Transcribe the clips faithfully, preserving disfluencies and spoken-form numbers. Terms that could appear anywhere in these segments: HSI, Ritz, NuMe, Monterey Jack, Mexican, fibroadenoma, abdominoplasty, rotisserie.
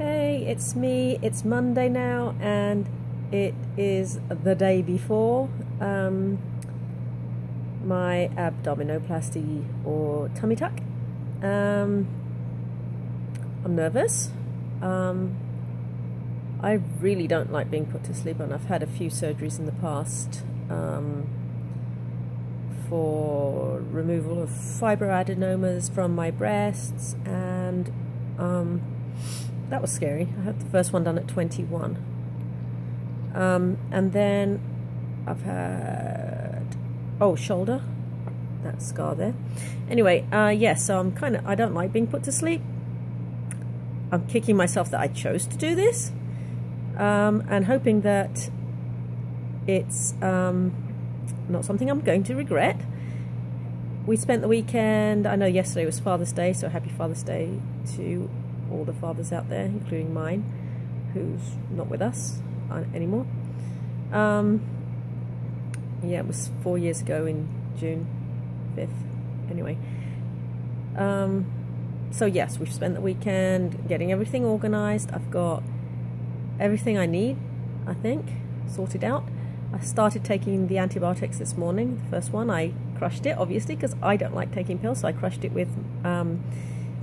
Hey, it's me. It's Monday now, and it is the day before um, my abdominoplasty or tummy tuck. Um, I'm nervous. Um, I really don't like being put to sleep, and I've had a few surgeries in the past um, for removal of fibroadenomas from my breasts, and um, that was scary. I had the first one done at twenty-one, um, and then I've had oh shoulder, that scar there. Anyway, uh, yes, yeah, so I'm kind of I don't like being put to sleep. I'm kicking myself that I chose to do this, um, and hoping that it's um, not something I'm going to regret. We spent the weekend. I know yesterday was Father's Day, so happy Father's Day to all the fathers out there, including mine, who's not with us anymore. Um, yeah, it was four years ago in June fifth. Anyway, um, so yes, we've spent the weekend getting everything organised. I've got everything I need, I think, sorted out. I started taking the antibiotics this morning. The first one, I crushed it, obviously, because I don't like taking pills, so I crushed it with Um,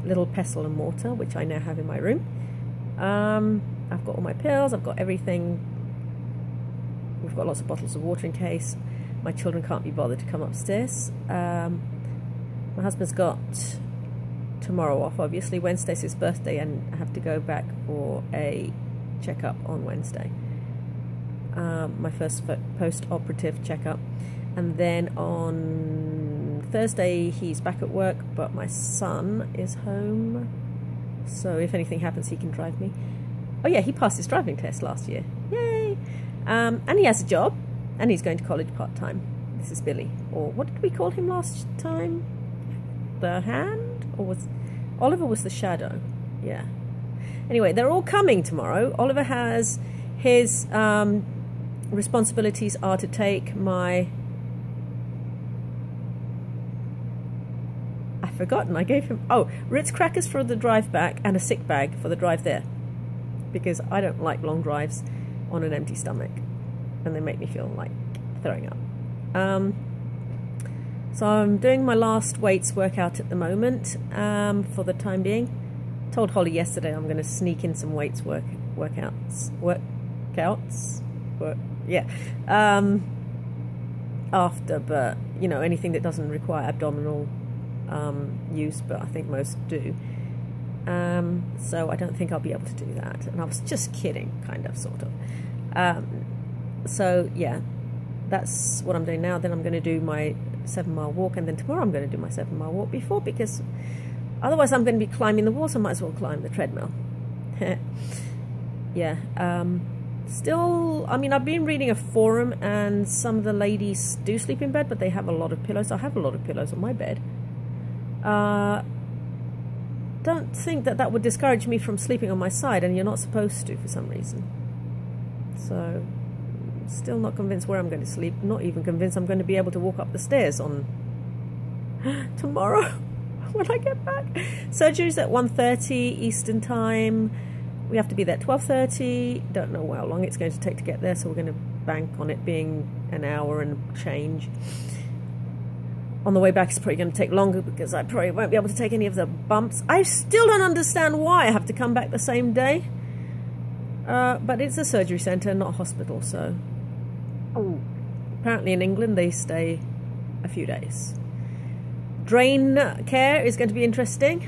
little pestle and mortar, which I now have in my room. um, I've got all my pills, I've got everything. We've got lots of bottles of water in case my children can't be bothered to come upstairs. Um, my husband's got tomorrow off, obviously. Wednesday's his birthday, and I have to go back for a checkup on Wednesday, um, my first post-operative checkup, and then on Thursday he's back at work, but my son is home, so if anything happens he can drive me. Oh yeah, he passed his driving test last year, yay. Um, and he has a job, and he's going to college part-time. This is Billy, or what did we call him last time? The hand? Or was Oliver was the shadow? Yeah, anyway, they're all coming tomorrow. Oliver has his um, responsibilities are to take my forgotten I gave him oh Ritz crackers for the drive back and a sick bag for the drive there, because I don't like long drives on an empty stomach, and they make me feel like throwing up. Um, so I'm doing my last weights workout at the moment, um, for the time being. Told Holly yesterday I'm going to sneak in some weights work workouts workouts work yeah um, after, but you know, anything that doesn't require abdominal Um, use, but I think most do. Um, so I don't think I'll be able to do that. And I was just kidding, kind of, sort of. Um, so yeah, that's what I'm doing now. Then I'm going to do my seven mile walk, and then tomorrow I'm going to do my seven mile walk before, because otherwise I'm going to be climbing the walls. I might as well climb the treadmill. Yeah. Um, still, I mean, I've been reading a forum, and some of the ladies do sleep in bed, but they have a lot of pillows. I have a lot of pillows on my bed. Uh, don't think that that would discourage me from sleeping on my side, and you're not supposed to for some reason. So, still not convinced where I'm going to sleep. Not even convinced I'm going to be able to walk up the stairs on tomorrow when I get back. Surgery's at one thirty Eastern time. We have to be there at twelve thirty. Don't know how long it's going to take to get there, so we're going to bank on it being an hour and change. On the way back, it's probably going to take longer, because I probably won't be able to take any of the bumps. I still don't understand why I have to come back the same day. Uh, but it's a surgery centre, not a hospital, so... Oh. Apparently in England, they stay a few days. Drain care is going to be interesting.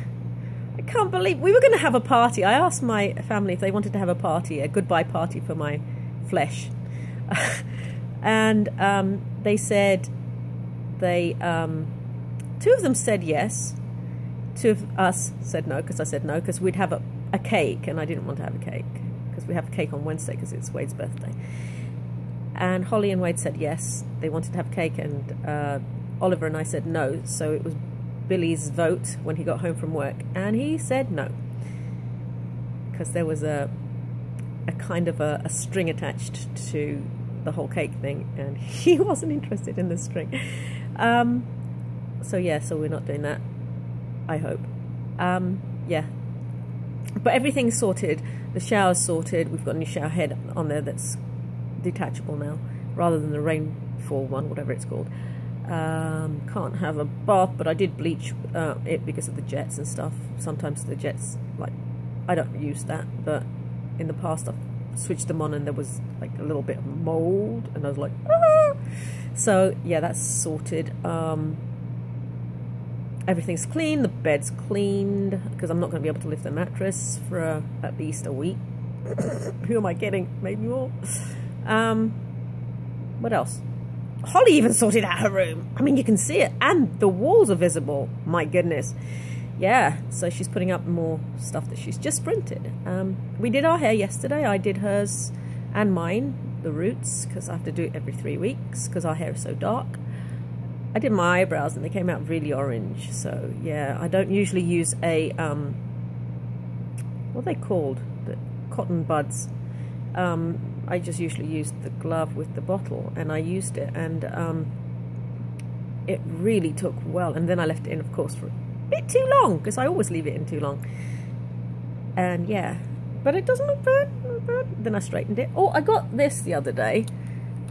I can't believe... We were going to have a party. I asked my family if they wanted to have a party, a goodbye party for my flesh. And um, they said... They, um, two of them said yes, two of us said no, because I said no, because we'd have a, a cake, and I didn't want to have a cake, because we have a cake on Wednesday, because it's Wade's birthday. And Holly and Wade said yes, they wanted to have cake, and uh, Oliver and I said no, so it was Billy's vote when he got home from work, and he said no, because there was a, a kind of a, a string attached to the whole cake thing, and he wasn't interested in the string. Um, so yeah, so we're not doing that, I hope. Um, yeah, But everything's sorted. The shower's sorted. We've got a new shower head on there that's detachable now, rather than the rainfall one, whatever it's called. Um, can't have a bath, but I did bleach uh, it because of the jets and stuff. Sometimes the jets, like, I don't use that, but in the past I've switched them on and there was like a little bit of mold, and I was like, ah! So yeah, that's sorted. Um, everything's clean. The bed's cleaned because I'm not going to be able to lift the mattress for uh, at least a week. Who am I kidding? Maybe more. Um, what else? Holly even sorted out her room. I mean, you can see it, and the walls are visible. My goodness. Yeah, so she's putting up more stuff that she's just printed. Um, we did our hair yesterday. I did hers and mine, the roots, because I have to do it every three weeks because our hair is so dark. I did my eyebrows and they came out really orange. So yeah, I don't usually use a, um, what are they called? The cotton buds. Um, I just usually use the glove with the bottle, and I used it, and um, it really took well. And then I left it in, of course, for bit too long, because I always leave it in too long, and yeah, but it doesn't look bad, not bad. Then I straightened it. Oh, I got this the other day.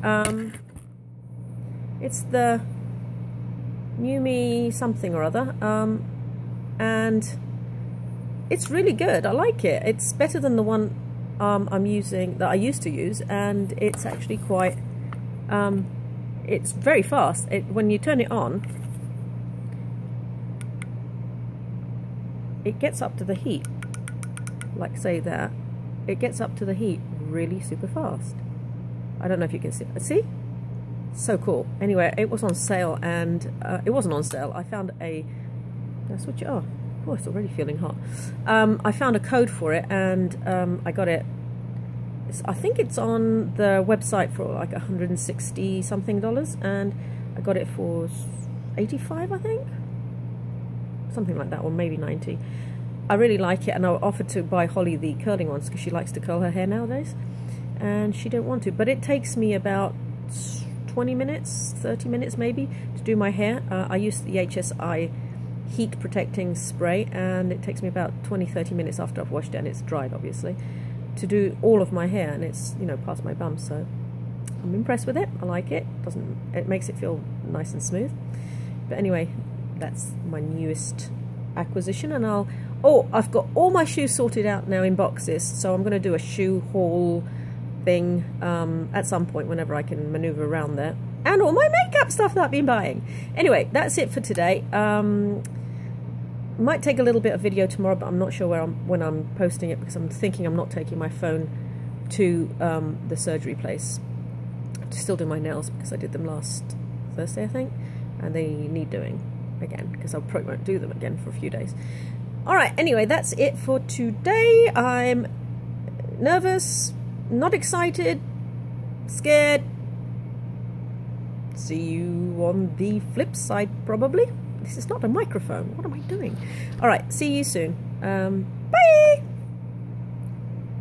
Um, it's the NuMe something or other, um, and it's really good. I like it. It's better than the one um, I'm using that I used to use, and it's actually quite. Um, it's very fast. It, when you turn it on, it gets up to the heat, like say that, it gets up to the heat really super fast. I don't know if you can see, see? So cool. Anyway, it was on sale, and uh, it wasn't on sale. I found a, that's what you are. Oh, it's already feeling hot. Um, I found a code for it, and um, I got it. It's, I think it's on the website for like a hundred and sixty something dollars, and I got it for eighty-five, I think. Something like that, or maybe ninety. I really like it, and I offered to buy Holly the curling ones because she likes to curl her hair nowadays, and she don't want to. But it takes me about twenty minutes, thirty minutes maybe, to do my hair. Uh, I use the H S I heat protecting spray, and it takes me about twenty, thirty minutes after I've washed it and it's dried, obviously, to do all of my hair, and it's, you know, past my bum. So I'm impressed with it. I like it. Doesn't it makes it feel nice and smooth. But anyway. That's my newest acquisition. And I'll, oh, I've got all my shoes sorted out now in boxes, so I'm going to do a shoe haul thing um, at some point whenever I can manoeuvre around there, and all my makeup stuff that I've been buying. Anyway, that's it for today. Um, might take a little bit of video tomorrow, but I'm not sure where I'm, when I'm posting it, because I'm thinking I'm not taking my phone to um, the surgery place to still do my nails, because I did them last Thursday, I think, and they need doing again, because I probably won't do them again for a few days. Alright, anyway, that's it for today. I'm nervous, not excited, scared. See you on the flip side, probably. This is not a microphone. What am I doing? Alright, see you soon. Um, bye!